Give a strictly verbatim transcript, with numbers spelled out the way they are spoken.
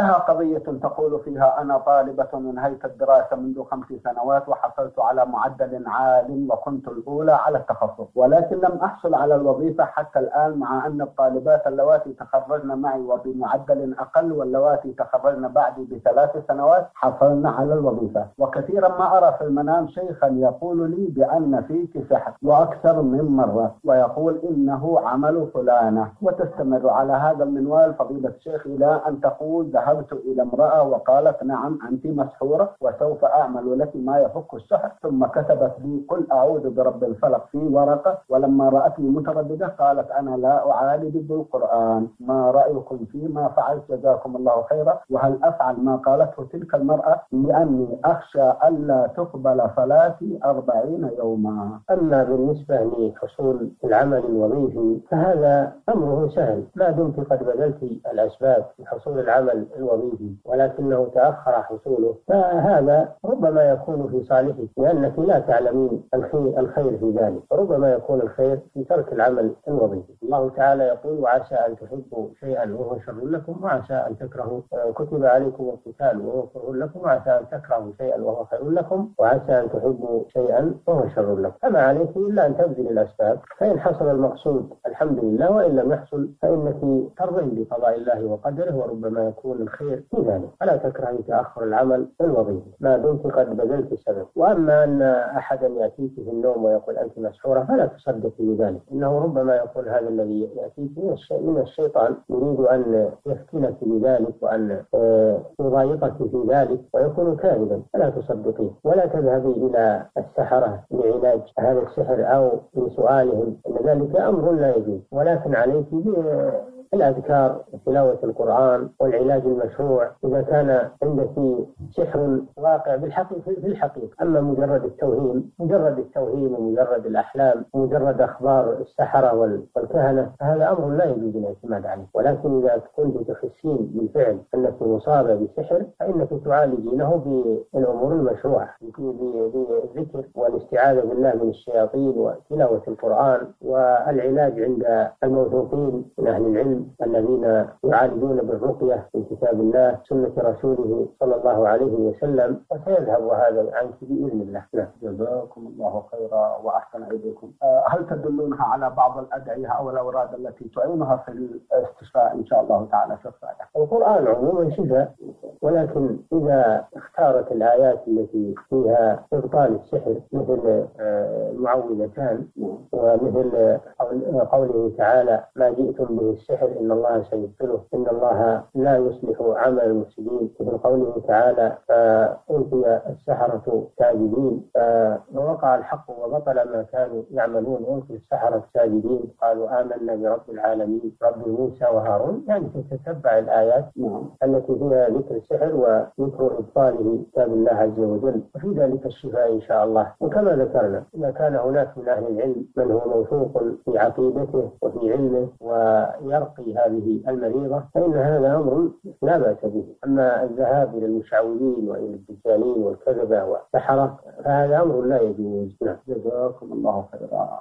لها قضية تقول فيها أنا طالبة انهيت الدراسة منذ خمس سنوات وحصلت على معدل عال وكنت الأولى على التخصص، ولكن لم أحصل على الوظيفة حتى الآن، مع أن الطالبات اللواتي تخرجن معي وبمعدل أقل واللواتي تخرجن بعدي بثلاث سنوات حصلن على الوظيفة. وكثيرا ما أرى في المنام شيخا يقول لي بأن فيك سحر، وأكثر من مرة، ويقول إنه عمل فلانة، وتستمر على هذا المنوال فضيلة الشيخ إلى أن تقول ذهبت إلى امرأة وقالت نعم أنت مسحورة وسوف أعمل لك ما يفك السحر، ثم كتبت لي قل أعوذ برب الفلق في ورقة، ولما رأتني مترددة قالت أنا لا أعالج بالقرآن، ما رأيكم فيما فعلت جزاكم الله خيرا، وهل أفعل ما قالته تلك المرأة لأني أخشى ألا تقبل صلاتي أربعين يوما. أما بالنسبة لحصول العمل الوظيفي فهذا أمره سهل ما دمت قد بذلت الأسباب لحصول العمل الوظيفي ولكنه تأخر حصوله، فهذا ربما يكون في صالحك لأنك لا تعلمين الخير, الخير في ذلك، ربما يكون الخير في ترك العمل الوظيفي. الله تعالى يقول وعسى أن تحبوا شيئا وهو شر لكم وعسى أن تكرهوا كتب عليكم القتال وهو شر لكم وعسى أن تكرهوا شيئا وهو خير لكم وعسى أن تحبوا شيئا وهو شر لكم، فما عليك إلا أن تبذل الأسباب، فإن حصل المقصود الحمد لله، وإن لم يحصل فإنك ترضي بقضاء الله وقدره وربما يكون الخير في ذلك، فلا تكرهي تأخر العمل الوظيفي ما دمت قد بذلت السبب. وأما أن أحدا يأتيك في النوم ويقول أنت مسحورة فلا تصدقي بذلك، إنه ربما يقول هذا الذي يأتيك من الشيطان يريد أن يفتنك بذلك وأن يضايقك في ذلك ويكون كاذبا، فلا تصدقي ولا تذهبي إلى السحرة لعلاج هذا السحر أو لسؤالهم، إن ذلك أمر لا يجوز، ولكن عليك الأذكار وتلاوة القرآن والعلاج المشروع إذا كان عندك سحر واقع بالحقيقة في الحقيقة. أما مجرد التوهيم مجرد التوهيم ومجرد الأحلام ومجرد أخبار السحرة والكهنة هذا أمر لا يجوز الاعتماد عليه، ولكن إذا كنت تحسين بالفعل أنك مصابة بسحر فإنك تعالجينه بالأمور المشروعة بالذكر والاستعاذة بالله من الشياطين وتلاوة القرآن والعلاج عند الموثوقين من أهل العلم الذين يعالجون بالرقية من كتاب الله سنة رسوله صلى الله عليه وسلم، وسيذهب هذا عنك بإذن الله. جزاكم الله خيرا وأحسن إليكم. هل تدلونها على بعض الأدعية أو الأوراد التي تعينها في الاستشفاء إن شاء الله تعالى؟ شفاء القرآن عموما شفاء، ولكن إذا اختارت الآيات التي فيها إبطال السحر مثل معوذتان ومثل قوله تعالى ما جئتم به السحر إن الله سيبطله إن الله لا يصلح عمل المفسدين، وفي قوله تعالى فألقي السحرة ساجدين ووقع الحق وبطل ما كانوا يعملون ألقي السحرة ساجدين قالوا آمنا برب العالمين رب موسى وهارون، يعني تتتبع الآيات التي فيها ذكر السحر وذكر إبطاله كتاب الله عز وجل، وفي ذلك الشفاء إن شاء الله. وكما ذكرنا إذا كان هناك من أهل العلم من هو موثوق في عقيدته وفي علمه ويرقى في هذه المريضة فإن هذا أمر لا بأس به، أما الذهاب إلى المشعوذين وإلى الدجالين والكذبة والسحرة فهذا أمر لا يجوز. جزاكم الله خيرا.